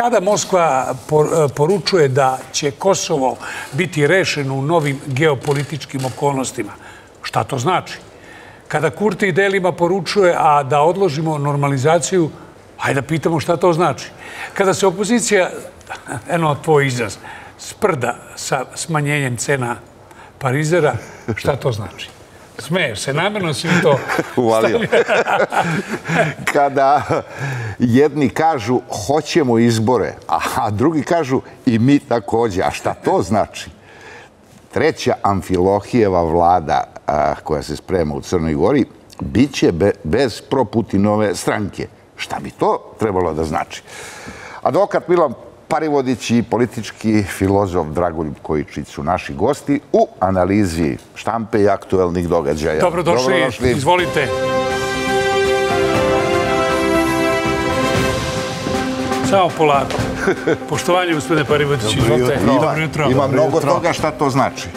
Kada Moskva poručuje da će Kosovo biti rešeno u novim geopolitičkim okolnostima, šta to znači? Kada Kurti delima poručuje a da odložimo normalizaciju, hajde da pitamo šta to znači. Kada se opozicija, eno tvoj izraz, sprda sa smanjenjem cena parizera, šta to znači? Smeju se, namjerno si mi to uvalio. Kada jedni kažu hoćemo izbore, a drugi kažu i mi također, a šta to znači? Treća Amfilohijeva vlada koja se sprema u Crnoj Gori bit će bez proputinove stranke. Šta bi to trebalo da znači? Advokat Milan Parivodić i politički filozof Dragoljub Kojčić su naši gosti u analizi štampe i aktuelnih događaja. Dobrodošli, izvolite. Samo polako. Poštovanje, gospodine Parivodić, izvolite. Ima mnogo toga šta to znači.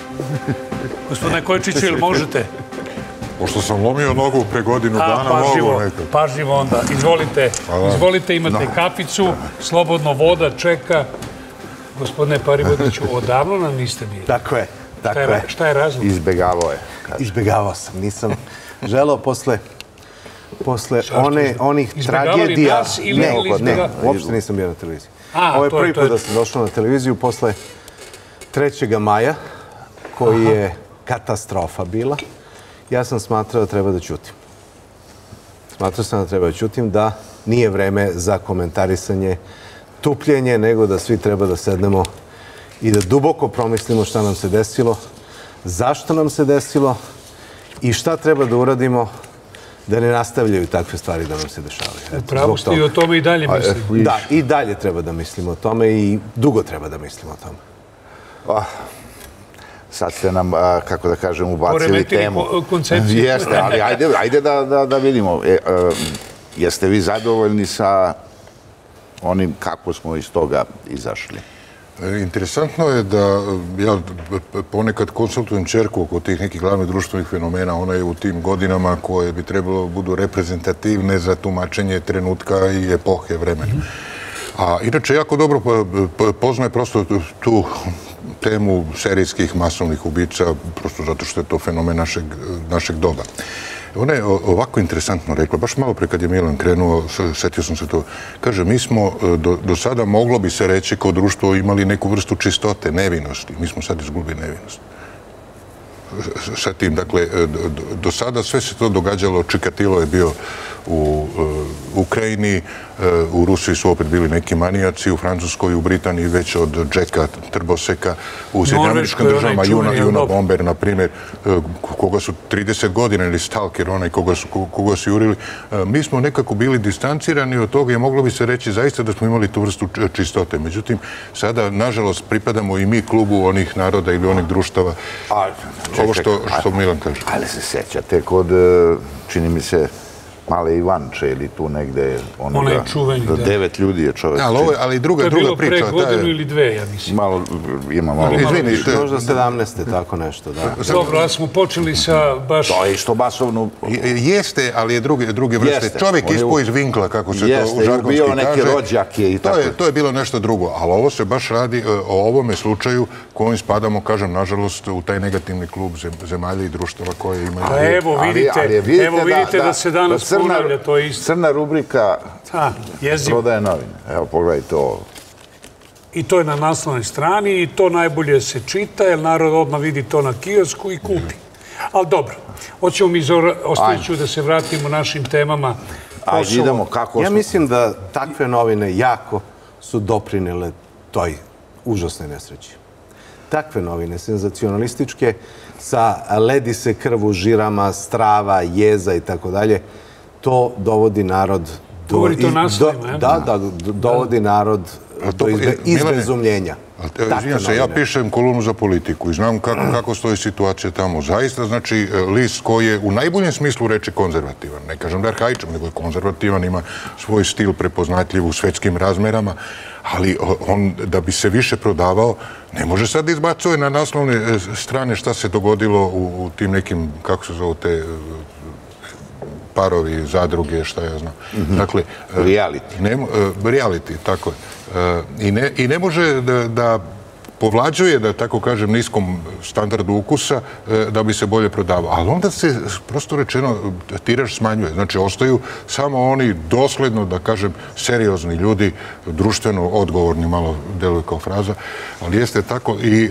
Gospodine Kojčiću, ili možete? Pošto sam lomio nogu pre godinu dana, mogu nekako. Pažljivo onda. Izvolite, izvolite, imate kaficu, slobodno, voda čeka. Gospodine Parivodiću, odavno nam niste bili. Tako je, tako je. Šta je razlog? Izbegavao je. Izbegavao sam, nisam želeo posle onih tragedija. Ne, uopšte nisam bio na televiziji. Ovo je prvi put da sam došao na televiziju posle 3. maja, koji je katastrofa bila. Ja sam smatrao da treba da ćutim. Smatrao sam da treba da ćutim, da nije vreme za komentarisanje, tupljenje, nego da svi treba da sednemo i da duboko promislimo šta nam se desilo, zašto nam se desilo i šta treba da uradimo da ne nastavljaju takve stvari da nam se dešavaju. Upravo ste i o tome i dalje mislimo. Da, i dalje treba da mislimo o tome i dugo treba da mislimo o tome. Sad ste nam, kako da kažem, ubacili temu. Jeste, ali ajde da vidimo. Jeste vi zadovoljni sa onim kako smo iz toga izašli? Interesantno je da ja ponekad konsultujem čerku oko tih nekih glavnih društvenih fenomena. Ona je u tim godinama koje bi trebalo budu reprezentativne za tumačenje trenutka i epohe vremena. A inače, jako dobro poznaje prosto tu temu serijskih masovnih ubica, prosto zato što je to fenomen našeg doba. Ona je ovako interesantno rekla, baš malo pre kad je Milan krenuo, setio sam se to, kaže, mi smo do sada, moglo bi se reći, kao društvo imali neku vrstu čistote, nevinosti. Mi smo sad izgubili nevinost. Sa tim, dakle, do sada sve se to događalo, Čikatilo je bio u Ukrajini, u Rusiji su opet bili neki manijaci, u Francuskoj, u Britaniji, već od Jacka Trboseka, u Sjedinjenim državama, Unabomber, na primjer, koga su 30 godina, ili stalker, onaj koga su jurili. Mi smo nekako bili distancirani od toga i moglo bi se reći zaista da smo imali tu vrstu čistote. Međutim, sada, nažalost, pripadamo i mi klubu onih naroda ili onih društava. Ovo što Milan kaže. Ali se sećate kod, čini mi se, male Ivanče ili tu negde onoga, do 9 ljudi je čovek. Ali druga priča. To je bilo pre godinu ili dve, ja mislim. Ima malo. Izvinite. Možda 17. tako nešto. Dobro, ali smo počeli sa baš... To je isto masovno... Jeste, ali je druge vrste. Čovek ispao iz vinkla, kako se to u žargonski kaže. Jeste, ubio neke rođake i tako. To je bilo nešto drugo, ali ovo se baš radi o ovome slučaju kojim spadamo, kažem, nažalost, u taj negativni klub zemalja i društava koje imaju... A evo vidite da se danas... Crna rubrika prodaje novine. Evo, pogledajte ovo. I to je na naslovnoj strani i to najbolje se čita, jer narod odmah vidi to na kiosku i kupi. Ali dobro, hoćemo mi ostaviću da se vratimo našim temama. Ja mislim da takve novine jako su doprinele toj užasnoj nesreći. Takve novine, senzacionalističke, sa ledi se krv u žirama, strava, jeza i tako dalje, to dovodi narod do izbezumljenja. Izvinjam se, ja pišem kolumnu za politiku i znam kako stoji situacija tamo. Zaista, znači, list koji je u najboljem smislu reči konzervativan. Ne kažem da je arhaičan, nego je konzervativan, ima svoj stil prepoznatljiv u svetskim razmerama, ali on, da bi se više prodavao, ne može sad izbacuje na naslovne strane šta se dogodilo u tim nekim, kako se zove te... parovi, zadruge, šta ja znam. Dakle, reality, tako je. I ne može da povlađuje, da tako kažem, niskom standardu ukusa da bi se bolje prodavao. Ali onda se, prosto rečeno, tiraž smanjuje. Znači, ostaju samo oni dosledno, da kažem, seriozni ljudi, društveno odgovorni, malo deluje kao fraza, ali jeste tako. I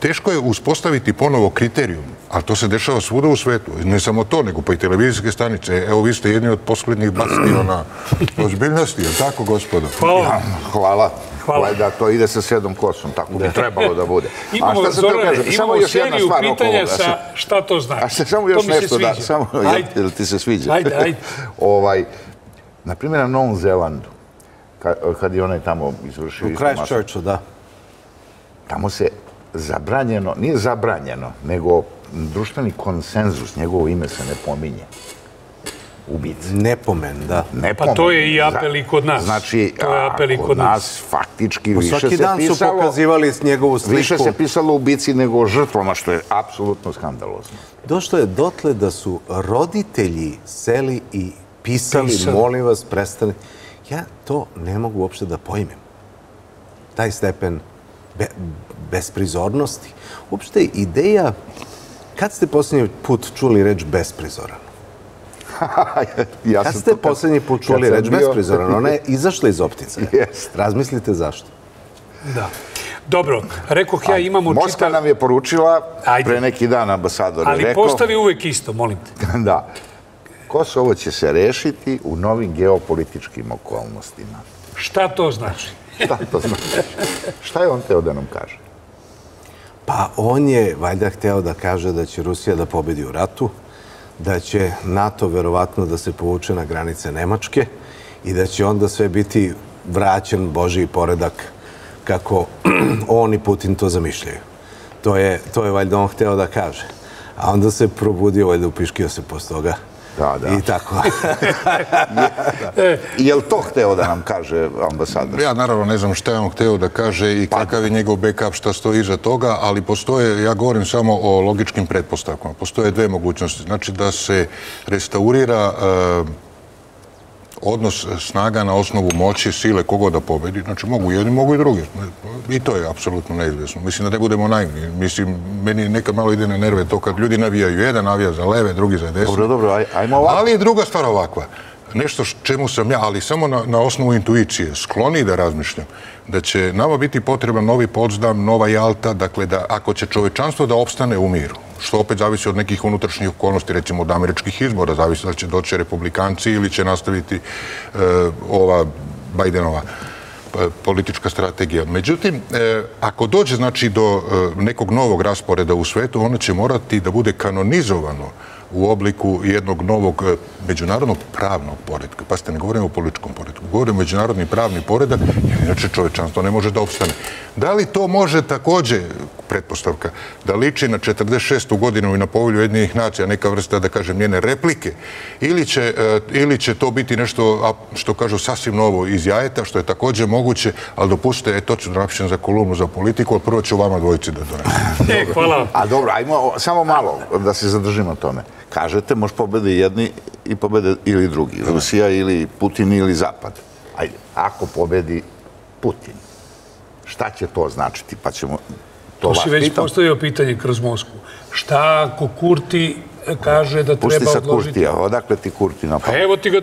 teško je uspostaviti ponovo kriterijum, ali to se dešava svuda u svetu. Ne samo to, nego pa i televizijske stanice. Evo, vi ste jedni od poslednjih bastiona ozbiljnosti, je li tako, gospodo? Hvala. Hvala. Da, to ide sa sredom kosom, tako bi trebalo da bude. Imamo seriju pitanja sa šta to znači. Samo još nešto da... Jel ti se sviđa? Ajde. Naprimjer, na Novom Zelandu, kad je onaj tamo izvršio... U Christchurchu, da. Tamo se zabranjeno, nije zabranjeno, nego društveni konsenzus, njegovo ime se ne pominje. Ubice. Nepomen, da. Pa to je i apel i kod nas. Znači, kod nas faktički više se pisalo... Svaki dan su pokazivali njegovu sliku. Više se pisalo ubici nego o žrtvama, što je apsolutno skandalozno. Došlo je dotle da su roditelji seli i pisali, molim vas, prestani. Ja to ne mogu uopšte da pojmem. Taj stepen besprizornosti. Uopšte je ideja... Kad ste posljednji put čuli reč besprizoran? Kad ste posljednji put čuli reč besprizoran? Ona je izašla iz opticaja. Razmislite zašto. Da. Dobro, rekoh ja imamo čitav... Moskva nam je poručila pre neki dan, ambasador je rekao... Ali postavi uvek isto, molim te. Da. Kosovo će se rešiti u novim geopolitičkim okolnostima. Šta to znači? Šta to znači? Šta je on teo da nam kaže? Pa on je valjda hteo da kaže da će Rusija da pobedi u ratu, da će NATO verovatno da se povuče na granice Nemačke i da će onda sve biti vraćen Božji poredak kako on i Putin to zamišljaju. To je valjda on hteo da kaže. A onda se probudio, valjda upiškio se posle toga. I tako. Je li to hteo da nam kaže ambasador? Ja naravno ne znam šta je on hteo da kaže i kakav je njegov backup, šta stoji iza toga, ali postoje, ja govorim samo o logičkim pretpostavkama, postoje dve mogućnosti. Znači da se restaurira odnos snaga na osnovu moći, sile, koga da pobedi. Znači mogu jedni, mogu i drugi. I to je apsolutno neizvjesno. Mislim da ne budemo naivni. Mislim, meni nekad malo ide na nerve to kad ljudi navijaju. Jedan navija za leve, drugi za desne. Dobro, ajmo ovako. Ali je druga stvar ovakva. Nešto čemu sam ja, ali samo na osnovu intuicije, skloni da razmišljam da će nama biti potreban novi Potsdam, nova Jalta, dakle da ako će čovečanstvo da opstane u miru, što opet zavisi od nekih unutrašnjih okolnosti, recimo od američkih izbora, zavisi da će doći republikanci ili će nastaviti ova Bidenova politička strategija. Međutim, ako dođe znači do nekog novog rasporeda u svetu, ono će morati da bude kanonizovano u obliku jednog novog međunarodnog pravnog poredka. Pa ste, ne govorimo o političkom poredku, govorimo o međunarodni pravni poredak, jer inače čovečanstvo ne može da opstane. Da li to može takođe, pretpostavka, da liči na 46. godinu i na povelju Ujedinjenih nacija, neka vrsta, da kažem, njene replike, ili će to biti nešto, što kažu, sasvim novo iz jajeta, što je takođe moguće, ali dopustite, to ću da napišem za kolumnu, za politiku, ali prvo ću vama dvojici da donesem. Hvala vam. A dobro, ajmo samo malo da se zadržimo tome. Kažete, može pobede jedni i pobede ili drugi. Rusija ili Putin ili Zapad. Ajde, ako pobedi Putin, šta će to značiti? Pa ćemo to vas pitati. To si već postavio pitanje kroz Moskvu. Šta ako Kurti kaže da treba odložiti... Pusti sa Kurtija. Odakle ti Kurti na pamet? Evo ti ga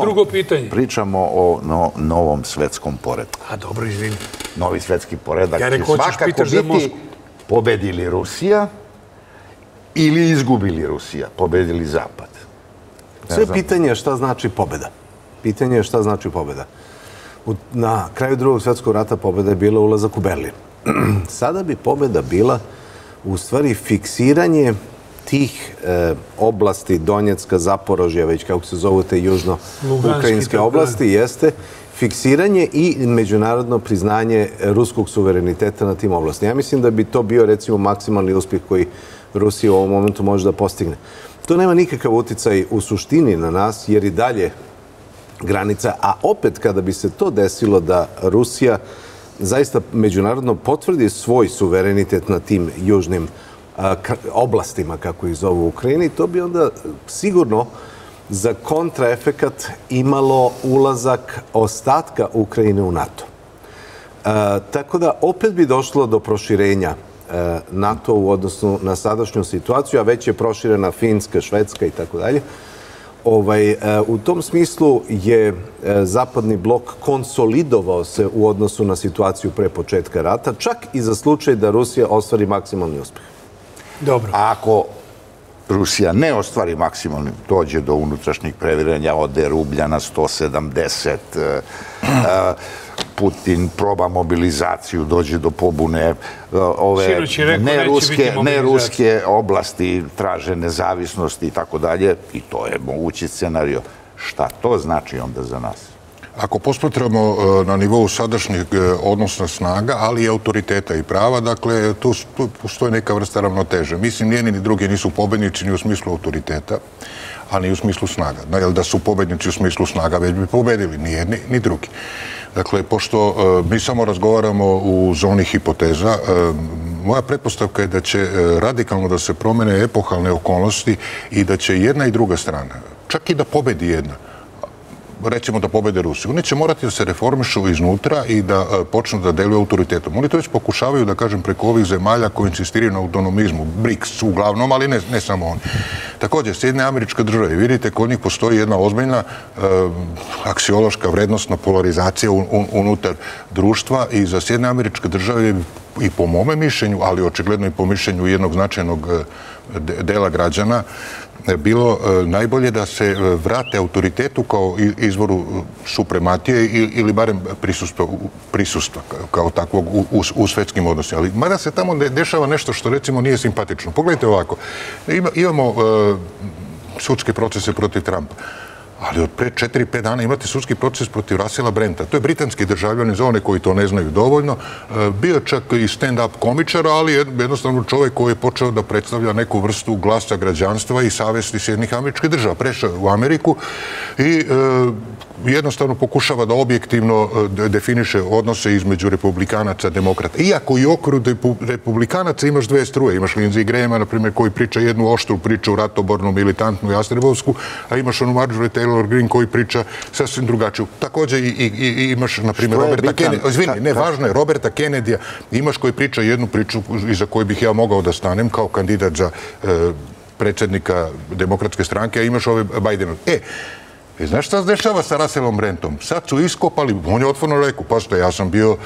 drugo pitanje. Pričamo o novom svetskom poredku. A dobro, izvini. Novi svetski poredak. Ja rekao, hoćeš pitaš za Moskvu. Pobedili Rusija... Ili izgubili Rusija, pobedili Zapad. Sve pitanje je šta znači pobeda. Pitanje je šta znači pobeda. Na kraju Drugog svjetskog rata pobeda je bila ulazak u Berlin. Sada bi pobeda bila u stvari fiksiranje tih oblasti, Donjecka, Zaporožja, već kako se zovu te južno-ukrajinske oblasti, jeste fiksiranje i međunarodno priznanje ruskog suvereniteta na tim oblastima. Ja mislim da bi to bio, recimo, maksimalni uspjeh koji Rusija u ovom momentu može da postigne. To nema nikakav uticaj u suštini na nas, jer i dalje granica, a opet kada bi se to desilo da Rusija zaista međunarodno potvrdi svoj suverenitet na tim južnim oblastima, kako ih zovu u Ukrajini, to bi onda sigurno za kontraefekat imalo ulazak ostatka Ukrajine u NATO. Tako da opet bi došlo do proširenja NATO u odnosu na sadašnju situaciju, a već je proširena Finska, Švedska i tako dalje. U tom smislu je zapadni blok konsolidovao se u odnosu na situaciju pre početka rata, čak i za slučaj da Rusija ostvari maksimalni uspeh. Dobro. A ako Rusija ne ostvari maksimalni, dođe do unutrašnjih previranja, ode rublja na 170, Putin proba mobilizaciju, dođe do pobune, ove neruske oblasti traže nezavisnost i tako dalje, i to je mogući scenario. Šta to znači onda za nas? Ako posmatramo na nivou sadašnjeg odnosa snaga, ali i autoriteta i prava, dakle, tu postoji neka vrsta ravnoteže. Mislim, nijedni ni drugi nisu pobednici ni u smislu autoriteta, a ni u smislu snaga. Da su pobednici u smislu snaga, već bi pobedili ni jedni ni drugi. Dakle, pošto mi samo razgovaramo u zoni hipoteza, moja pretpostavka je da će radikalno da se promene epohalne okolnosti i da će jedna i druga strana, čak i da pobedi jedna, recimo da pobede Rusiju, oni će morati da se reformišu iznutra i da počnu da deluju autoritetom. Oni to već pokušavaju, da kažem, preko ovih zemalja koji insistiraju na autonomizmu, BRICS uglavnom, ali ne samo oni. Također, Sjedinjene Američke Države, vidite, kod njih postoji jedna ozbiljna aksiološka vrednostna polarizacija unutar društva i za Sjedinjene Američke Države i po mome mišljenju, ali očigledno i po mišljenju jednog značajnog dela građana, bilo najbolje da se vrate autoritetu kao izvoru suprematije ili barem prisustva kao takvog u svetskim odnosima. Ali mada se tamo dešava nešto što recimo nije simpatično. Pogledajte ovako, imamo sudske procese protiv Trumpa, ali od pre 4-5 dana imate sudski proces protiv Rasela Brenda. To je britanski državljanin, za one koji to ne znaju dovoljno. Bio čak i stand-up komičar, ali jednostavno čovjek koji je počeo da predstavlja neku vrstu glasa građanstva i savesti Sjedinjenih Američkih Država. Prešao u Ameriku i jednostavno pokušava da objektivno definiše odnose između republikanaca i demokrata. Iako i u okviru republikanaca imaš dve struje. Imaš Lindsey Grahama, na primjer, koji priča jednu oštru priču, ratobornu, militantnu, jastrebovsku, a imaš onu Marjorie Taylor Greene koji priča sasvim drugačiju. Također imaš, na primjer, Roberta Kennedy. Izvini, ne, važno je, Roberta Kennedy-a imaš koji priča jednu priču iza koju bih ja mogao da stanem kao kandidat za predsjednika demokratske stranke, a imaš ove Bidenove. Znaš šta se dešava sa Raselom Brendom? Sad su iskopali, on je otvorno rekao, pazite, ja sam bio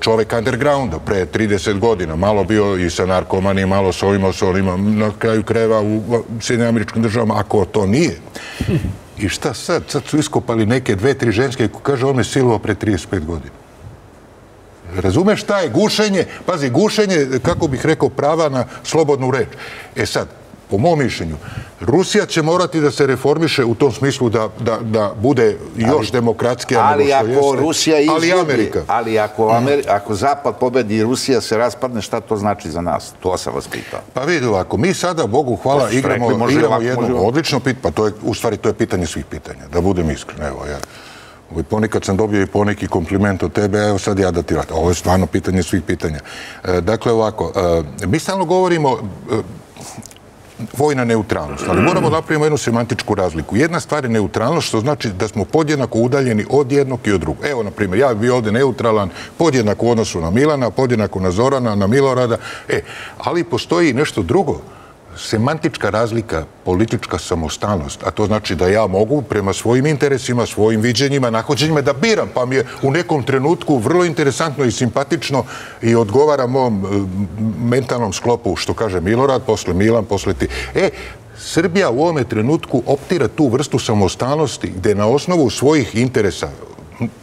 čovek undergrounda pre 30 godina, malo bio i sa narkomanima, malo s ovima, na kraju kreva u Sjedinjenim Američkim Državama, ako to nije. I šta sad? Sad su iskopali neke dve, tri ženske, ko kaže, on me silovao pre 35 godina. Razumeš šta je gušenje? Pazi, gušenje, kako bih rekao, prava na slobodnu reč. Sad, po mom mišljenju, Rusija će morati da se reformiše u tom smislu da bude još demokratskija nego što jeste. Ali ako Rusija izgubi, ali ako Zapad pobedi i Rusija se raspadne, šta to znači za nas? To sam vas pitao. Pa vidi ovako, mi sada, Bogu hvala, igramo jedno odlično pitanje, u stvari to je pitanje svih pitanja, da budem iskren, evo ja. Ponekad sam dobio i poneki kompliment od tebe, evo sad ja da ti radim. Ovo je stvarno pitanje svih pitanja. Dakle, ovako, mi stalno govorimo vojna neutralnost, ali moramo napraviti jednu semantičku razliku. Jedna stvar je neutralnost, što znači da smo podjednako udaljeni od jednog i od drugog. Evo, na primjer, ja bi ovdje neutralan, podjednako u odnosu na Milana, podjednako na Zorana, na Milorada, ali postoji nešto drugo, semantička razlika, politička samostalnost, a to znači da ja mogu prema svojim interesima, svojim viđenjima, nahođenjima da biram, pa mi je u nekom trenutku vrlo interesantno i simpatično i odgovara mom mentalnom sklopu, što kaže Milorad, posle Milan, posle ti. Srbija u ovome trenutku optira tu vrstu samostalnosti gde na osnovu svojih interesa,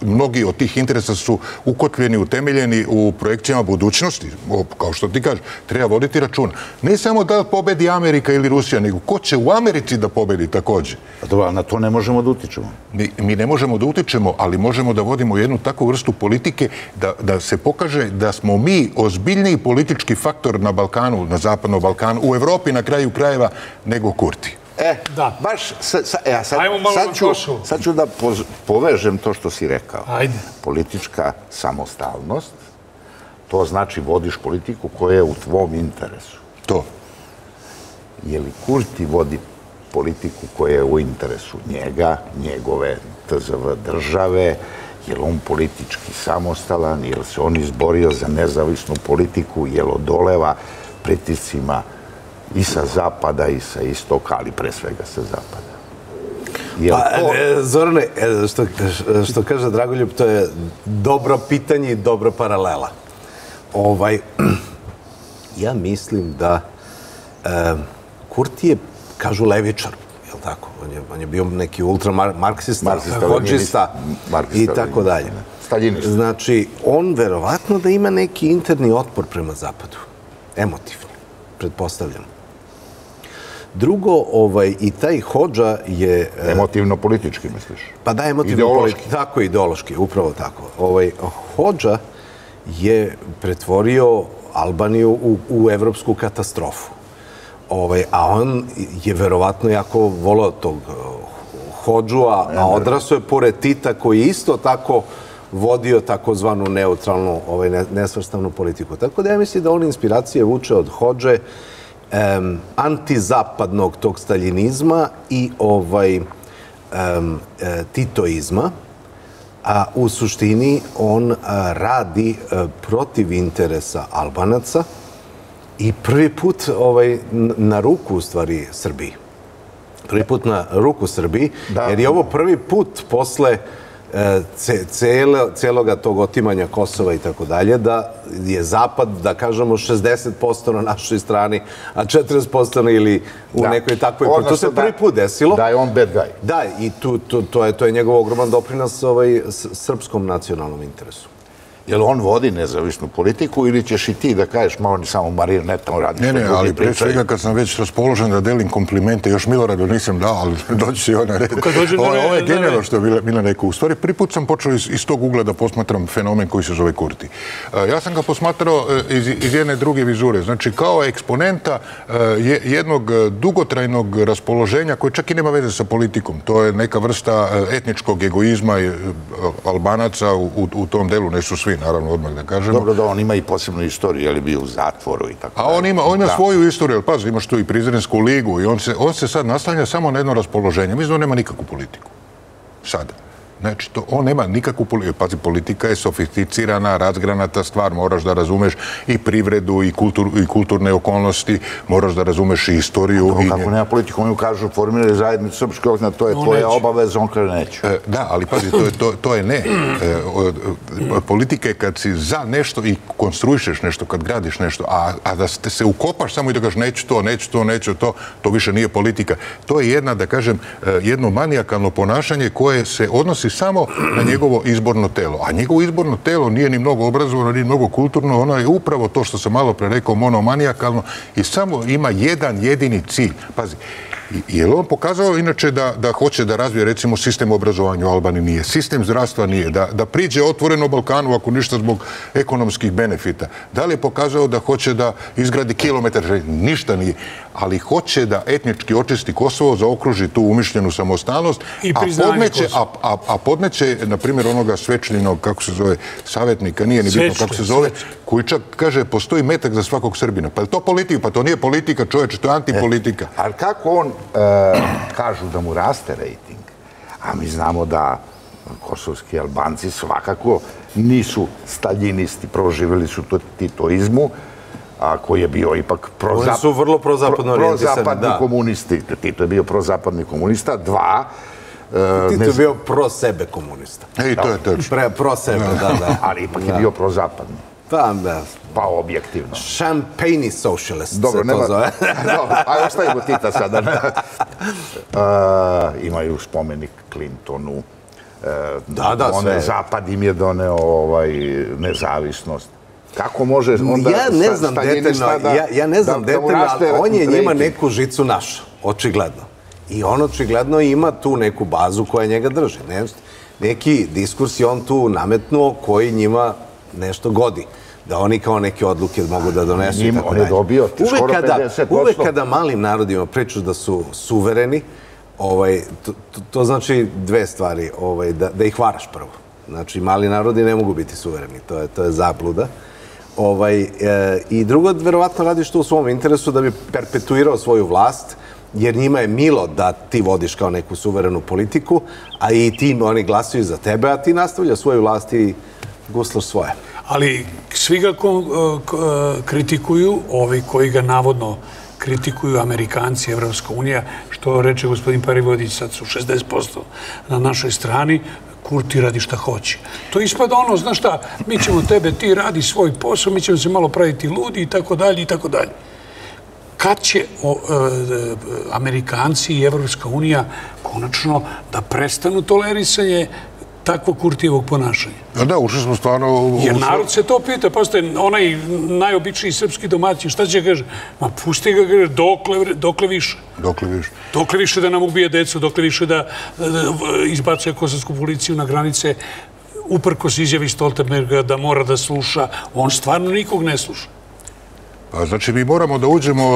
mnogi od tih interesa su ukotljeni, utemeljeni u projekcijama budućnosti, kao što ti kažeš, treba voditi računa. Ne samo da pobedi Amerika ili Rusija, nego ko će u Americi da pobedi također. Dobro, na to ne možemo da utičemo. Mi ne možemo da utičemo, ali možemo da vodimo jednu takvu vrstu politike da se pokaže da smo mi ozbiljniji politički faktor na Balkanu, na Zapadnom Balkanu, u Evropi na kraju krajeva, nego Kurti. Baš, sad ću da povežem to što si rekao. Politička samostalnost, to znači vodiš politiku koja je u tvom interesu. to? Je li Kurti vodi politiku koja je u interesu njega, njegove TZV države, je li on politički samostalan, je li se on izborio za nezavisnu politiku, je li odoleva pritiscima i sa zapada i sa istoka, ali pre svega sa zapada. Zorane, što kaže Dragoljub, to je dobro pitanje i dobro paralela. Ja mislim da Kurti je, kažu, levičar, je li tako? On je bio neki ultramarksista, hodžista i tako dalje. Znači, on verovatno da ima neki interni otpor prema zapadu. Emotivni, pretpostavljam. Drugo, i taj hodža je... Emotivno-politički, misliš? Pa da, emotivno-politički. Tako, ideološki, upravo tako. Hodža je pretvorio Albaniju u evropsku katastrofu. A on je verovatno jako voleo tog hodžu, a odraso je pored Tita koji je isto tako vodio takozvanu neutralnu, nesvrstavnu politiku. Tako da ja mislim da on inspiracije vuče od hodže, antizapadnog tog staljinizma i titoizma, a u suštini on radi protiv interesa Albanaca i prvi put na ruku, u stvari, Srbiji. Prvi put na ruku Srbiji, jer je ovo prvi put posle celoga tog otimanja Kosova i tako dalje, da je zapad, da kažemo, 60% na našoj strani, a 40% ili u nekoj takvoj... To se prvi put desilo. Da je on bad guy. Da, i to je njegov ogroman doprinos srpskom nacionalnom interesu. Je li on vodi nezavisnu politiku ili ćeš i ti da kažeš, ma on je samo marioneta, on radi što drugi pričaju? Ne, ali pre svega kad sam već raspoložen da delim komplimente, još Miloradu nisam dao, ali dođe se i ona red. Ovo je genijalno što je Milan rekao. U stvari, prvi put sam počeo iz tog ugla da posmatram fenomen koji se zove Kurti. Ja sam ga posmatrao iz jedne druge vizure, znači kao eksponenta jednog dugotrajnog raspoloženja koje čak i nema veze sa politikom. To je neka vrsta etničkog egoizma Albanaca u tom delu, ne su svi, naravno, odmah da kažemo. Dobro da on ima i posebnu istoriju, je li bio u zatvoru i tako. A on ima svoju istoriju, ali pazi, imaš tu i Prizrensku ligu i on se sad naslanja samo na jedno raspoloženje. Mislim da on nema nikakvu politiku. Sada. Znači, on nema nikakvu politiku. Pazi, politika je sofisticirana, razgranata stvar. Moraš da razumeš i privredu i kulturne okolnosti. Moraš da razumeš i istoriju. Kako nema politiku, oni kažu, formiraju zajednicu srpske okna, to je tvoja obaveza, on kaže neću. Da, ali pazi, to je ne. Politika je kad si za nešto i konstruišeš nešto, kad gradiš nešto, a da se ukopaš samo i da kažeš neću to, to više nije politika. To je jedna, da kažem, jedno manijakalno ponašanje koje se odnosi samo na njegovo izborno telo. A njegovo izborno telo nije ni mnogo obrazovano, ni mnogo kulturno, ono je upravo to što sam malo pre rekao, monomanijakalno, i samo ima jedan jedini cilj. Pazi, je li on pokazao inače da hoće da razvije, recimo, sistem obrazovanja u Albaniji? Nije. Sistem zdravstva? Nije. Da priđe otvoreno Balkanu, ako ništa zbog ekonomskih benefita. Da li je pokazao da hoće da izgradi kilometar? Ništa nije. Ali hoće da etnički očisti Kosovo, zaokruži tu umišljenu samostalnost, a podneće, na primjer, onoga Svečlinog, kako se zove, savjetnika, nije ni bitno kako se zove, koji čak kaže postoji metak za svakog Srbina. Pa je to politika? Pa to nije politika, čovječe, to je antipolitika. Ali kako on, kažu da mu raste rejting, a mi znamo da kosovski Albanci svakako nisu staljinisti, proživjeli su to titoizmu, koji je bio ipak prozapadni komunisti. Tito je bio prozapadni komunista. Dva, Tito je bio pro sebe komunista. I to je točno. Pro sebe, da. Ali ipak je bio prozapadni. Pa objektivno. Champagne socialist se to zove. Dobro, a ostavimo Tita sada. Imaju spomenik Clintonu. Da, sve. Zapad im je doneo nezavisnost. Kako može onda... Ja ne znam detaljno, ali on je njima neku žicu našao, očigledno. I on očigledno ima tu neku bazu koja njega drži. Neki diskurs je on tu nametnuo koji njima nešto godi. Da oni kao neke odluke mogu da donesu i tako dalje. Uvek kada malim narodima priču da su suvereni, to znači dve stvari. Da ih varaš prvo. Znači, mali narodi ne mogu biti suvereni. To je zabluda. I drugo, verovatno radiš to u svom interesu da bi perpetuirao svoju vlast, jer njima je milo da ti vodiš kao neku suverenu politiku, a i ti oni glasuju za tebe, a ti nastavlja svoju vlast i guslaš svoje. Ali svi ga kritikuju, ovi koji ga navodno kritikuju, Amerikanci, Evropska unija, što reče gospodin Parivodić, sad su 60% na našoj strani, Kurti radi šta hoće. To ispada ono, znaš šta, mi ćemo tebe, ti radi svoj posao, mi ćemo se malo praviti ludi i tako dalje i tako dalje. Kad će Amerikanci i Evropska unija konačno da prestanu tolerisanje takvog Kurtijevog ponašanja? Da, ušli smo stvarno... Jer narod se to pita, pa ste onaj najobičniji srpski domaćin, šta će kaže? Ma pusti ga, kaže, dokle više. Dokle više. Dokle više da nam ubije decu, dokle više da izbacuje kosovsku policiju na granice, uprkos izjavi Stoltenberga da mora da sluša, on stvarno nikog ne sluša. Znači, mi moramo da uđemo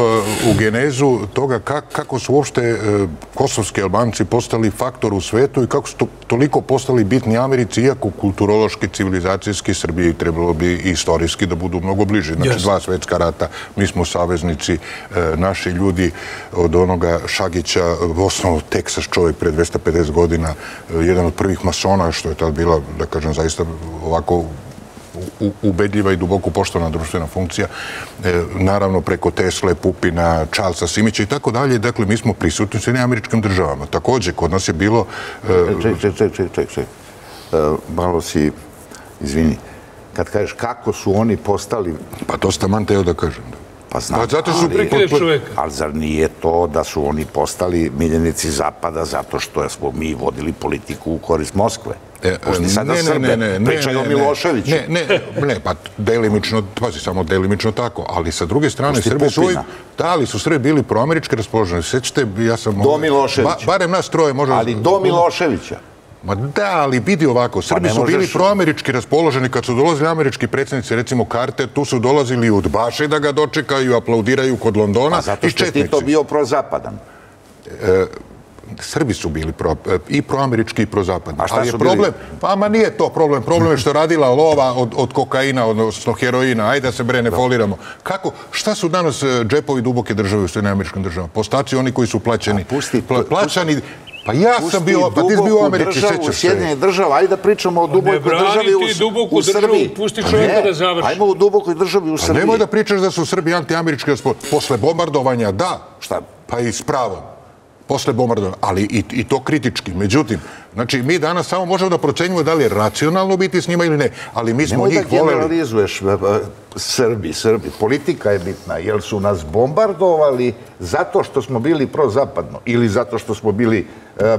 u genezu toga kako su uopšte kosovski Albanci postali faktor u svetu i kako su toliko postali bitni Americi, iako kulturološki, civilizacijski Srbiji trebalo bi istorijski da budu mnogo bliži. Znači, 2 svetska rata, mi smo saveznici, naši ljudi od onoga Šagića, osnovno Teksas čovjek pre 250 godina, jedan od prvih masona, što je tad bila, da kažem, zaista ovako ubedljiva i duboko poštovana društvena funkcija, naravno preko Tesle, Pupina, Čalca, Simića i tako dalje. Dakle, mi smo prisutni u SAD-u. Također, kod nas je bilo... Ček. Malo si, izvini, kad kažeš kako su oni postali... Pa to sam vam teo da kažem. Pa zato su prikide čoveka. Ali zar nije to da su oni postali miljenici Zapada zato što smo mi vodili politiku u korist Moskve? Pošli sada Srbe, pričaju o Miloševiću. Ne, pa delimično, pazi, samo delimično tako, ali sa druge strane Srbe su... Da, ali su Srbe bili proamerički raspoloženi. Sjećate, ja sam... Do Miloševića. Barem nas troje možda... Ali do Miloševića. Ma da, ali vidi ovako, Srbi su bili proamerički raspoloženi kad su dolazili američki predsjednici, recimo Carter, tu su dolazili od Baše da ga dočekaju, aplaudiraju kod Londona i četnici. A zato što ti to bio prozapadan. Srbi su bili i proamerički i prozapadni. A šta su bili? Pa, ma nije to problem. Problem je što je radila lova od kokaina, odnosno heroina. Ajde da se bre ne foliramo. Kako? Šta su danas džepovi duboke države u Sjedinjenim državama? Postaci oni koji su plaćeni. Plaćani... Pa ja sam bio, pa ti si bio u Americi, sećaš se. Ajde da pričamo o dubokoj državi u Srbiji. Pusti čovjeka da završi. Ajmo o dubokoj državi u Srbiji. Nemoj da pričaš da su Srbi antiamerički posle bombardovanja, da, pa i s pravom. Posle bombardovanja, ali i to kritički. Međutim, znači mi danas samo možemo da procenjujemo da li je racionalno biti s njima ili ne, ali mi smo njih voleli. Nemoj da generalizuješ Srbi. Politika je bitna, jer su nas bombardovali zato što smo bili prozapadno ili zato što smo bili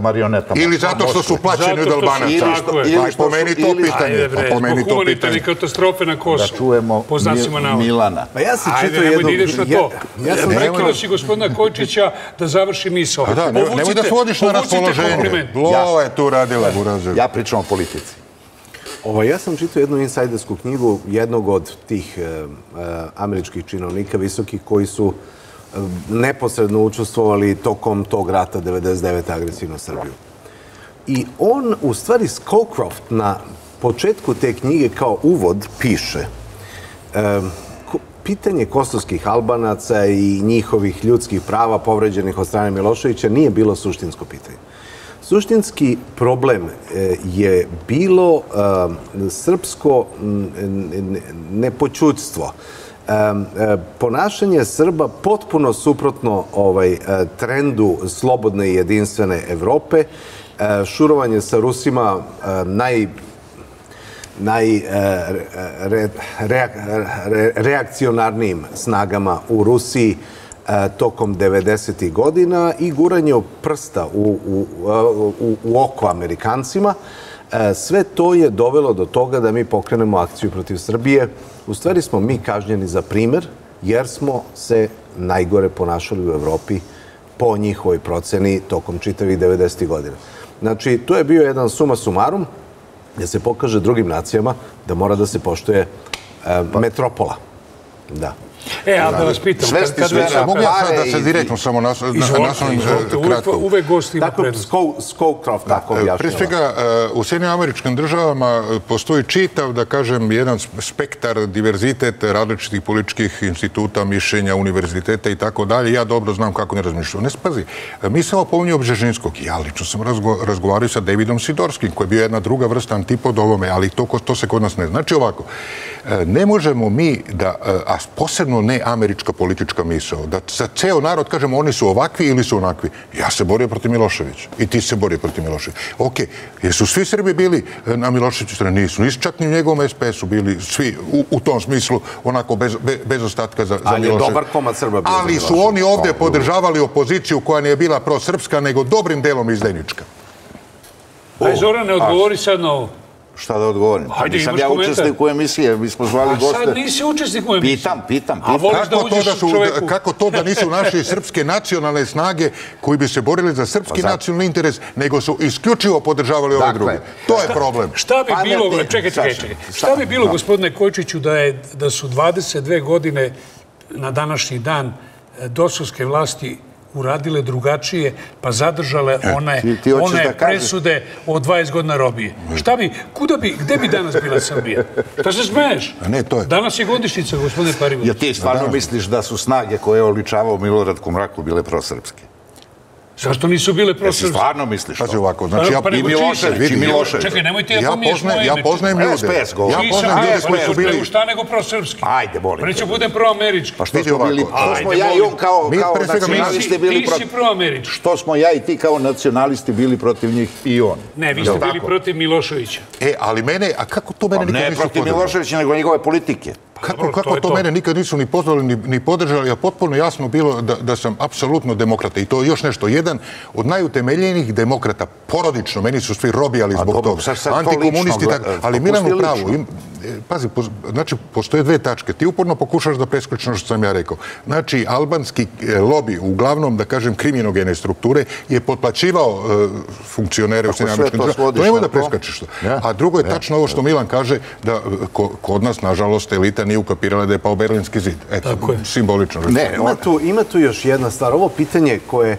marionetama. Ili zato što su plaćeni od Albanaca. Pa po meni to pitanje. Zbog humanitarne katastrofe na Kosovu. Da čujemo Milana. Ajde, nemoj da ideš na to. Prekilo si gospodina Kojčića da završi misao. Nemoj da svodiš na raspoloženje. Lova je tu radila. Ja pričam o politici. Ja sam čitao jednu insajdersku knjigu jednog od tih američkih činovnika visokih koji su neposredno učestvovali tokom tog rata 99. agresivno Srbiju. I on, u stvari, Scowcroft na početku te knjige kao uvod piše pitanje kosovskih Albanaca i njihovih ljudskih prava povređenih od strane Miloševića nije bilo suštinsko pitanje. Suštinski problem je bilo srpsko nepoćudstvo. Ponašanje Srba potpuno suprotno trendu slobodne i jedinstvene Evrope, šurovanje sa Rusima najreakcionarnijim snagama u Rusiji tokom 90. godina i guranje prsta u oko Amerikancima. Sve to je dovelo do toga da mi pokrenemo akciju protiv Srbije. U stvari smo mi kažnjeni za primjer jer smo se najgore ponašali u Evropi po njihovoj proceni tokom čitavih 90. godina. Znači, to je bio jedan suma sumarum gdje se pokaže drugim nacijama da mora da se poštuje metropola. Da. Da vas pitam, kad već napare i... Da se direktno samo naslonimo kratko. Uvek gost ima prednost. Scowcroft, tako objašnjava. Prije svega, u Sjedinjenim Američkim Državama postoji čitav, da kažem, jedan spektar, diverzitet različitih političkih instituta, mišljenja, univerziteta i tako dalje. Ja dobro znam kako ne razmišljaju. Ne spazi. Mi samo pominjamo Bžežinskog. Ja lično sam razgovarao sa Davidom Sidorskim, koji je bio jedna druga vrsta antipod ovome, ali to se kod nas ne zna. Znači ovako, ne možemo mi da, a posebno ne američka politička misao, da za ceo narod kažemo oni su ovakvi ili su onakvi. Ja se borio protiv Miloševića i ti se borio protiv Miloševića. Ok, jesu svi Srbi bili na Miloševiću strani? Nisu. Nisu čak ni u njegovom SPS-u bili svi u tom smislu onako bez ostatka za Miloševića. Ali je dobar komad Srba bio za Miloševića. Ali su oni ovdje podržavali opoziciju koja nije bila prosrpska, nego dobrim delom izdajnička. Aj Zorane, odgovori sad na ovo. Šta da odgovorim? Nisam ja učesnik u emisije, mi smo zvali goste. A sad nisi učesnik u emisije? Pitam. Kako to da nisu naše srpske nacionalne snage koji bi se borili za srpski nacionalni interes, nego su isključivo podržavali ove druge? To je problem. Šta bi bilo, gospodine Kojčiću, da su 22 godine na današnji dan dosovske vlasti uradile drugačije, pa zadržale one presude od 20 godina robije. Šta bi, gde bi danas bila Srbija? Šta se smeješ? Danas je godišnjica, gospodine Parivodić. Ja ti stvarno misliš da su snage koje je oličavao Milorad Komraku bile prosrpske? Zašto nisu bile prosrpske? Ja si stvarno misliš to? Pazi ovako, znači Milošević. Čekaj, nemojte ja pominješ moje ime. Ja poznajem ljude. SPS koji su bili. Šta nego prosrpske? Ajde, molim. Preću budem proamerički. Pa što smo bili? Što smo ja i on kao nacionalisti bili protiv... Ti si proamerički. Što smo ja i ti kao nacionalisti bili protiv njih i on. Ne, vi ste bili protiv Miloševića. Ali mene, a kako to mene nikad nisu podržali? Ne protiv Miloševića, nego njegove politike. Kako to mene nikad nisu ni pozvali, ni podržali, a potpuno jasno bilo da sam apsolutno demokrata. I to je još nešto. Jedan od najutemeljenih demokrata, porodično, meni su svi robijali zbog toga. Antikomunisti, ali Milan u pravu. Pazi, znači, postoje dve tačke. Ti uporno pokušaš da preskočiš ono što sam ja rekao. Znači, albanski lobi, uglavnom, da kažem, kriminogene strukture, je potplaćivao funkcionere u Sjedinjenim Državama. To nemoj da preskačeš to. A drugo je tačno ovo što Milan kaže, da kod nas, nažalost, elita nije ukapirala da je pao Berlinski zid. Eto, simbolično. Ima tu još jedna stvar. Ovo pitanje koje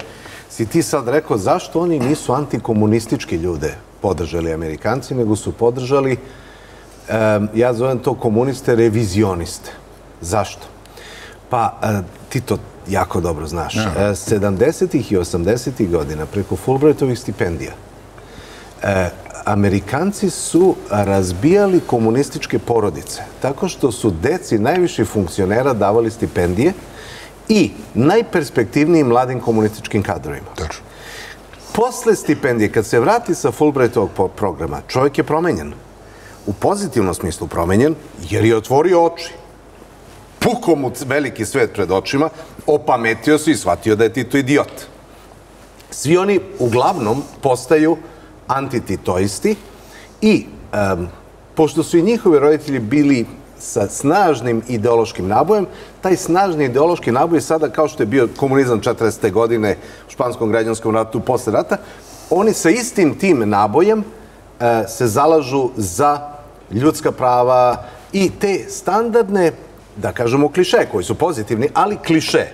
si ti sad rekao, zašto oni nisu antikomunistički ljude podržali Amerikanci, nego su podržali, ja zovem to komuniste, revizioniste. Zašto? Pa, ti to jako dobro znaš. 70-ih i 80-ih godina, preko Fulbrightovih stipendija, Amerikanci su razbijali komunističke porodice, tako što su deci najviših funkcionera davali stipendije i najperspektivnijim mladim komunističkim kadrovima. Posle stipendije, kad se vrati sa Fulbrightovog programa, čovjek je promenjen. U pozitivnom smislu promenjen, jer je otvorio oči. Pukao mu veliki svet pred očima, opametio se i shvatio da je Tito idiot. Svi oni uglavnom postaju antititoisti i, pošto su i njihovi roditelji bili sa snažnim ideološkim nabojem, taj snažni ideološki naboj je sada, kao što je bio komunizam 40. godine u Španskom građanskom ratu posle rata, oni sa istim tim nabojem se zalažu za ljudska prava i te standardne, da kažemo, kliše, koji su pozitivni, ali kliše.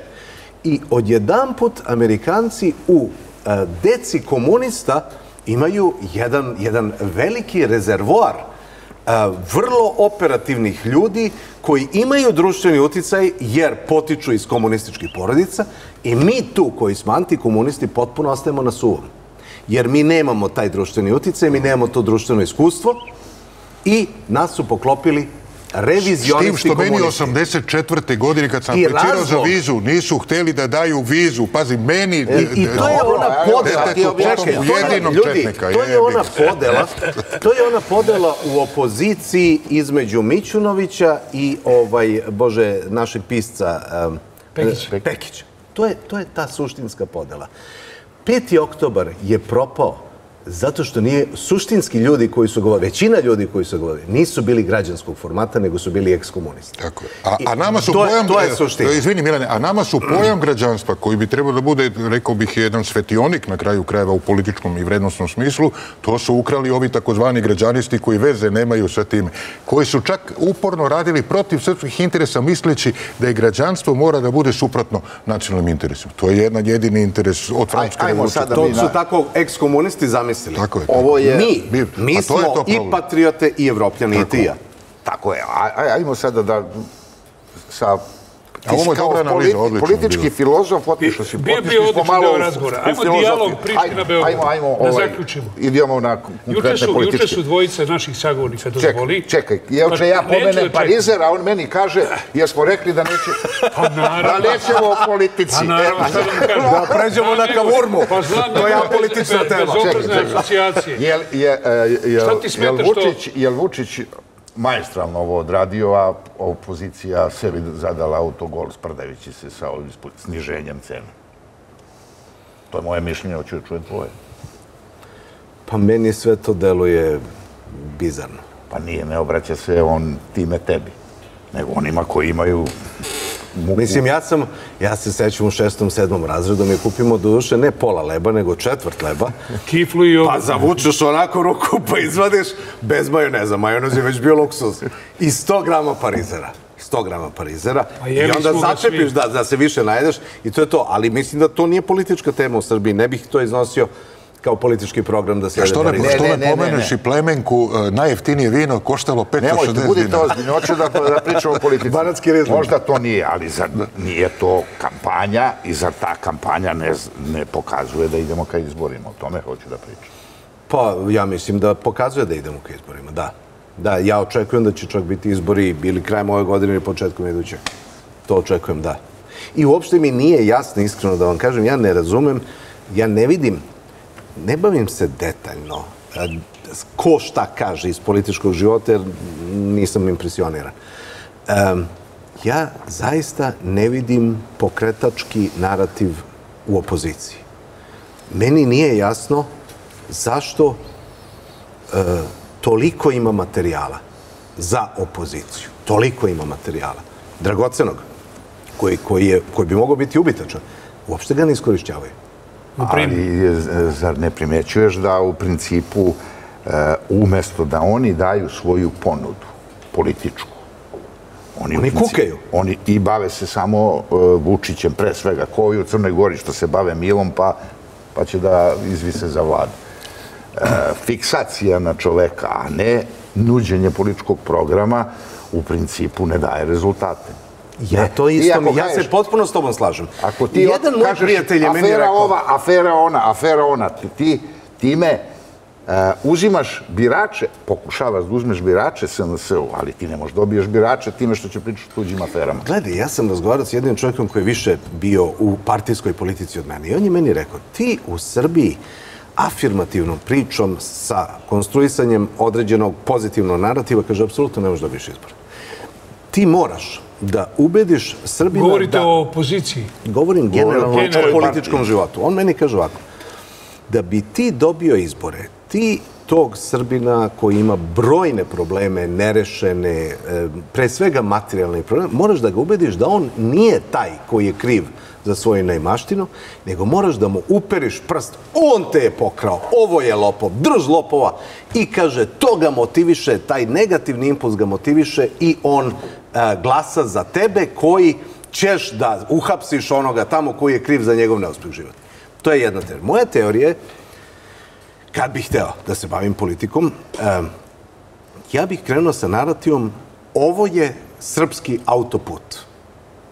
I odjedanput Amerikanci u deci komunista imaju jedan veliki rezervoar vrlo operativnih ljudi koji imaju društveni uticaj jer potiču iz komunističkih porodica, i mi tu koji smo antikomunisti potpuno ostajemo na suvom. Jer mi nemamo taj društveni uticaj, mi nemamo to društveno iskustvo i nas su poklopili revizionisti komunisti. S tim što meni 84. godine kad sam aplicirao za vizu, nisu hteli da daju vizu. Pazi, meni... I to je ona podela. Ljudi, to je ona podela u opoziciji između Mićunovića i, bože, našeg pisca Pekića. To je ta suštinska podela. 5. oktobar je propao Zato što nije suštinski ljudi koji su govorili, većina ljudi koji su govorili, nisu bili građanskog formata, nego su bili ekskomunisti. Tako je. A nama su pojam... To je suština. Izvini, Milane, a nama su pojam građanstva, koji bi trebalo da bude, rekao bih, jedan svetionik na kraju krajeva u političkom i vrednostnom smislu, to su ukrali ovi takozvani građanisti koji veze nemaju sa time. Koji su čak uporno radili protiv srpskih interesa, misleći da je građanstvo mora da bude suprotno nacionalnim interesima. To je jedan jedini interes od Francuske revolucije. To su tako ekskomunisti zamislili. Ovo je... Mi smo i patriote i evropljani i tija. Tako je. Ajmo sada da... Ti kao politički filozof otišao si pomalo u filozofi. Ajmo da zaključimo. Idemo na konkretne političke. Juče su dvojica naših sagovornika dozvoli. Čekaj, juče ja pomenem Parizer, a on meni kaže, jer smo rekli da nećemo o politici. Da pređemo na kavurmu. To je apolitična tema. Jel Vučić majestralno ovo odradio, a opozicija sebi zadala autogol sprdajući se sa ovim sniženjem cena. To je moje mišljenje, hoću da čujem tvoje. Pa meni sve to deluje bizarno. Pa nije, ne obraća se on time tebi, nego onima koji imaju... Mislim, ja se sećam u 6. 7. razredu, mi kupimo doduše ne pola leba, nego četvrt leba. Kiflu i ovo. Pa zavučeš onako ruku, pa izvadiš bez majoneza. Majonez je već bio luksuz. I 100 grama parizera. 100 grama parizera. I onda začepiš da se više najedeš i to je to. Ali mislim da to nije politička tema u Srbiji. Ne bih to iznosio kao politički program da se jede parizera. Što ne pomeneš i plemenku, najjeftinije vino koštalo 560 dinara. Nemojte, budite ozbiljni, hoću da pričamo o politici. Možda to nije, ali nije to kampanja i zar ta kampanja ne pokazuje da idemo ka izborima? O tome hoću da pričam. Pa, ja mislim da pokazuje da idemo ka izborima, da. Da, ja očekujem da će čak biti izbori ili krajem ove godine ili početkom idućeg. To očekujem, da. I uopšte mi nije jasno, iskreno da vam kažem, ja ne razumem, ja ne vidim. Ne bavim se detaljno ko šta kaže iz političkog života, jer nisam impresioniran. Ja zaista ne vidim pokretački narativ u opoziciji. Meni nije jasno zašto toliko ima materijala za opoziciju. Toliko ima materijala. Dragocenog, koji bi mogao biti ubitačan, uopšte ga ne iskorišćavaju. Ali zar ne primećuješ da u principu umjesto da oni daju svoju ponudu političku, oni kukaju. Oni i bave se samo Vučićem, pre svega, koji u Crnoj Gori što se bave Milom pa će da izvise za vladu. Fiksacija na čoveka, a ne nuđenje političkog programa u principu ne daje rezultate. Ja se potpuno s tobom slažem. Ako ti kažeš afera ova, afera ona, ti time uzimaš birače, pokušavaš da uzmeš birače SNS-u, ali ti ne možeš dobiješ birače time što će pričati tuđim aferama. Gledaj, ja sam razgovarao s jednim čovjekom koji je više bio u partijskoj politici od mene i on je meni rekao, ti u Srbiji afirmativnom pričom sa konstruisanjem određenog pozitivnog narativa, kaže, apsolutno ne možeš dobiješ izbor. Ti moraš da ubediš Srbina da... Govorite o opoziciji. Govorim generalno o političkom životu. On meni kaže ovako, da bi ti dobio izbore, ti tog Srbina koji ima brojne probleme, nerešene, pre svega materijalne probleme, moraš da ga ubediš da on nije taj koji je kriv za svoju neimaštinu, nego moraš da mu uperiš prst, on te je pokrao, ovo je lopov, drž lopova i kaže, to ga motiviše, taj negativni impuls ga motiviše i on glasa za tebe koji ćeš da uhapsiš onoga tamo koji je kriv za njegov neuspjeh života. To je jedna teorija. Moja teorija je, kad bih hteo da se bavim politikom, ja bih krenuo sa narativom ovo je srpski autoput.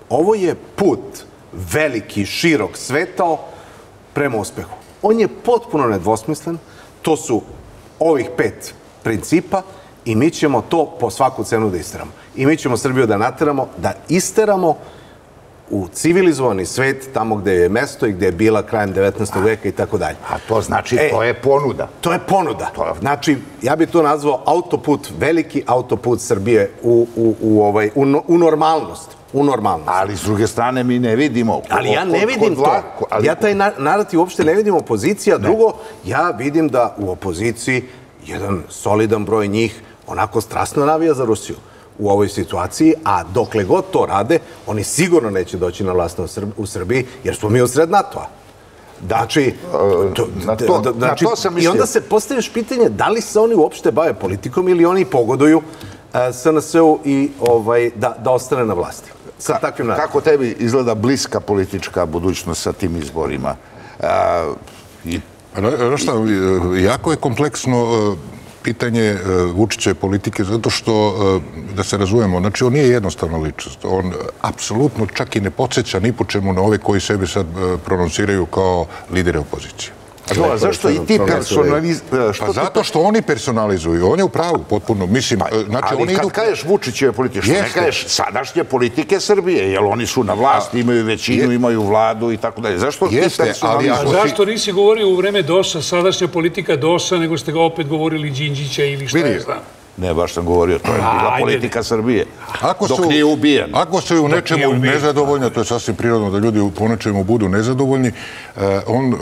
Ovo je put veliki, širok svetao prema uspehu. On je potpuno nedvosmislen. To su ovih 5 principa i mi ćemo to po svaku cenu da isteramo. I mi ćemo Srbiju da nateramo, da isteramo u civilizovani svet, tamo gde je mesto i gde je bila krajem 19. veka i tako dalje. A to znači, to je ponuda. To je ponuda. Znači, ja bih to nazvao autoput, veliki autoput Srbije u normalnost. u normalnost. Ali s druge strane mi ne vidimo. Ali ja ne vidim to. Ja taj narativ uopšte ne vidim opozicija. Drugo, ja vidim da u opoziciji jedan solidan broj njih onako strasno navija za Rusiju u ovoj situaciji, a dokle god to rade, oni sigurno neće doći na vlast u Srbiji, jer smo mi usred NATO-a. Znači, i onda se postaviš pitanje da li se oni uopšte bave politikom ili oni pogoduju SNS-u i da ostane na vlasti. Kako tebi izgleda bliska politička budućnost sa tim izborima? Jako je kompleksno pitanje Vučićeve politike, zato što, da se razumemo, znači on nije jednostavna ličnost. On apsolutno čak i ne podsjeća ni po čemu na ove koji sebe sad pronunciraju kao lidere opozicije. A zašto i ti personalizuju? Pa zato što oni personalizuju. On je u pravu potpuno. Ali kad kažeš Vučićeve politike, što ne kažeš sadašnje politike Srbije, jer oni su na vlasti, imaju većinu, imaju vladu i tako dalje. Zašto ti personalizuju? A zašto nisi govorio u vreme DOS-a, sadašnja politika DOS-a, nego ste ga opet govorili Đinđića ili šta je znam? Ne, baš sam govorio, to je bila politika Srbije. Dok nije ubijen. Ako su u nečemu nezadovoljni, to je sasvim prirodno da ljudi po nečemu budu nezadovoljni, on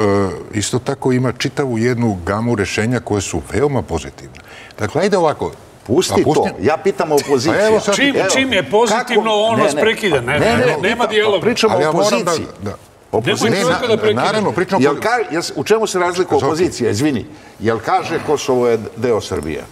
isto tako ima čitavu jednu gamu rešenja koje su veoma pozitivne. Dakle, ajde ovako. Pusti to. Ja pitam opoziciju. Čim je pozitivno, ono sprekida. Nema dijaloga. Pričamo o opoziciji. Naravno, pričamo o opoziciji. U čemu se razlika opozicija? Izvini. Jel kaže Kosovo je deo Srbije?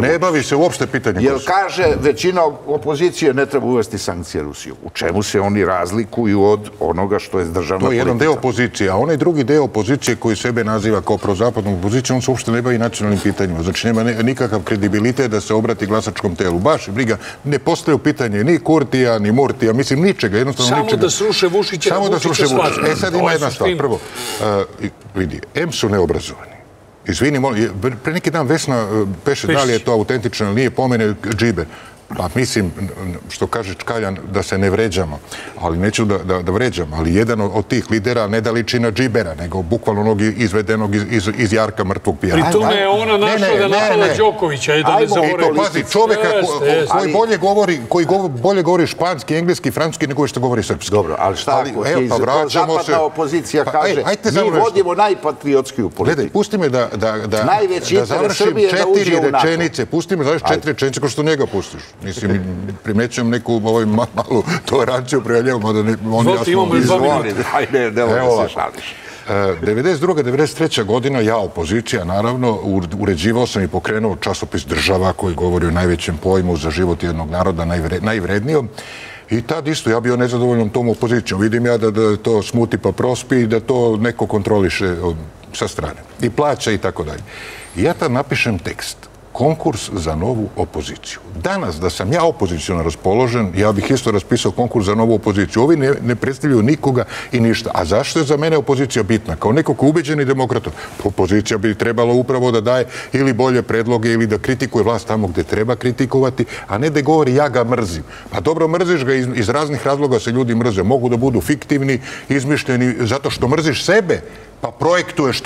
Ne bavi se uopšte pitanje. Jel kaže većina opozicije ne treba uvesti sankcije Rusiju? U čemu se oni razlikuju od onoga što je državna politika? To je jedan deo opozicije, a onaj drugi deo opozicije koji sebe naziva kao prozapadnu opoziciju, on se uopšte ne bavi nacionalnim pitanjima. Znači, nema nikakav kredibilitet da se obrati glasačkom telu. Baš briga, ne postavljaju pitanje ni Kurtija, ni Murtija, mislim ničega, jednostavno ničega. Samo da sruše Vučića, slažem. E sad ima jedna stvar. Prvo, vidi, em su neobrazovani. Izvini, pre neki dan Vesna peše da li je to autentično, nije pomene džiber. Pa mislim, što kaže Čkaljan, da se ne vređamo, ali neću da vređam, ali jedan od tih lidera ne da liči na džibera, nego bukvalno onog izvedenog iz jarka mrtvog pijana. Pri tome je ona našla da napala Đokovića. Pazi, čoveka koji bolje govori španski, engleski, francuski, nego što govori srpski. Dobro, ali šta ako je zapadna opozicija kaže, mi vodimo najpatriotskiju politiku. Gledaj, pusti me da završim četiri rečenice, pusti me da završim četiri rečenice, kao što njega pustiš. Mislim, primećujem neku malu toleranciju prijavljavom, a da on jasno izvoli. Ajde, evo se šališ. 92. 93. godina, ja opozicija, naravno, uređivao sam i pokrenuo časopis Država, koji govori o najvećem pojmu za život jednog naroda, najvrednijom. I tad isto, ja bio nezadovoljnom tom opozicijom. Vidim ja da to smuti pa prospi i da to neko kontroliše sa strane. I plaća i tako dalje. I ja tad napišem tekst. Konkurs za novu opoziciju. Danas, da sam ja opoziciono raspoložen, ja bih isto raspisao konkurs za novu opoziciju. Ovi ne predstavljaju nikoga i ništa. A zašto je za mene opozicija bitna? Kao neko ko je ubeđeni demokratom, opozicija bi trebala upravo da daje ili bolje predloge ili da kritikuje vlast tamo gde treba kritikovati, a ne da govori ja ga mrzim. Pa dobro, mrziš ga iz raznih razloga se ljudi mrze. Mogu da budu fiktivni, izmišljeni, zato što mrziš sebe. Pa projektuješ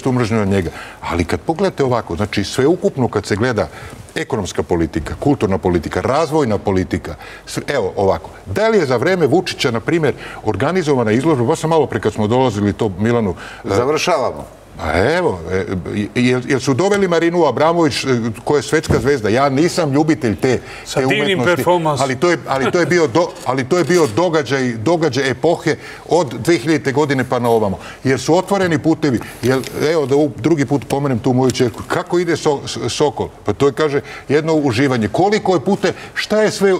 tu mržnju na njega. Ali kad pogledate ovako, znači sveukupno kad se gleda ekonomska politika, kulturna politika, razvojna politika, evo ovako, da li je za vreme Vučića, na primjer, organizovana izložba, baš sam malo pre kad smo dolazili to Milanu... Završavamo. Evo, jer su doveli Marinu Abramović, koja je svetska zvezda. Ja nisam ljubitelj te umetnosti, ali to je bio događaj epohe od 2000. godine pa na ovamo. Jer su otvoreni putevi. Evo, da drugi put pomenem tu moju čerku. Kako ide Sokol? Pa to je, kaže, jedno uživanje. Koliko je pute,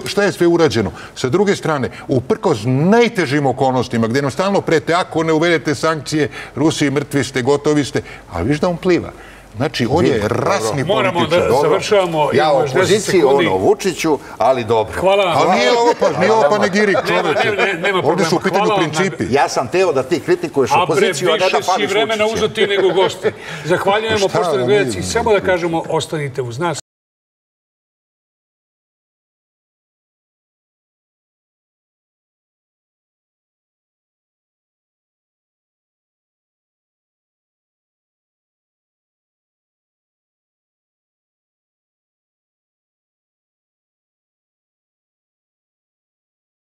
šta je sve urađeno? Sa druge strane, uprkos najtežim okolnostima, gdje nam stalno prete, ako ne uvedete sankcije, Rusiji mrtvi ste, gotovi ste, a viš da on pliva. Znači, on je rasni političar. Moramo da završavamo. Ja u opoziciji, ono, Vučiću, ali dobro. Hvala vam. Ali nije ovo panegirik, čoveče. Ovdje su u pitanju principi. Ja sam teo da ti kritikuješ opoziciju, a ne da pališ Vučića. A previše si vremena uzeti nego gosti. Zahvaljujemo, poštovani gledaoci. Samo da kažemo, ostanite uz nas.